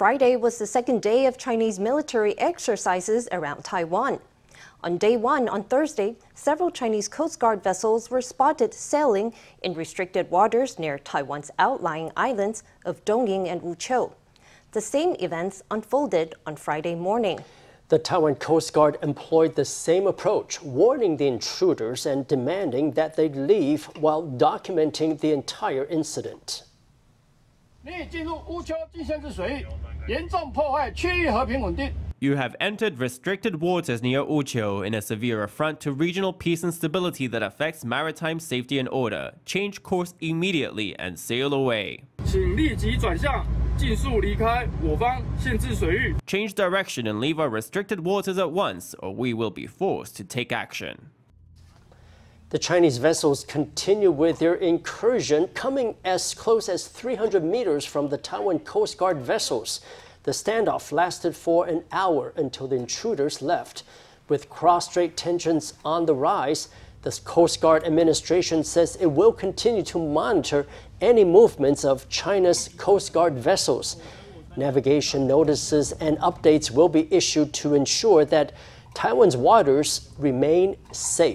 Friday was the second day of Chinese military exercises around Taiwan. On day one, on Thursday, several Chinese Coast Guard vessels were spotted sailing in restricted waters near Taiwan's outlying islands of Dongyin and Wuqiu. The same events unfolded on Friday morning. The Taiwan Coast Guard employed the same approach, warning the intruders and demanding that they leave while documenting the entire incident. You have entered restricted waters near Wuqiu in a severe affront to regional peace and stability that affects maritime safety and order. Change course immediately and sail away. Change direction and leave our restricted waters at once, or we will be forced to take action. The Chinese vessels continue with their incursion, coming as close as 300 meters from the Taiwan Coast Guard vessels. The standoff lasted for an hour until the intruders left. With cross-strait tensions on the rise, the Coast Guard administration says it will continue to monitor any movements of China's Coast Guard vessels. Navigation notices and updates will be issued to ensure that Taiwan's waters remain safe.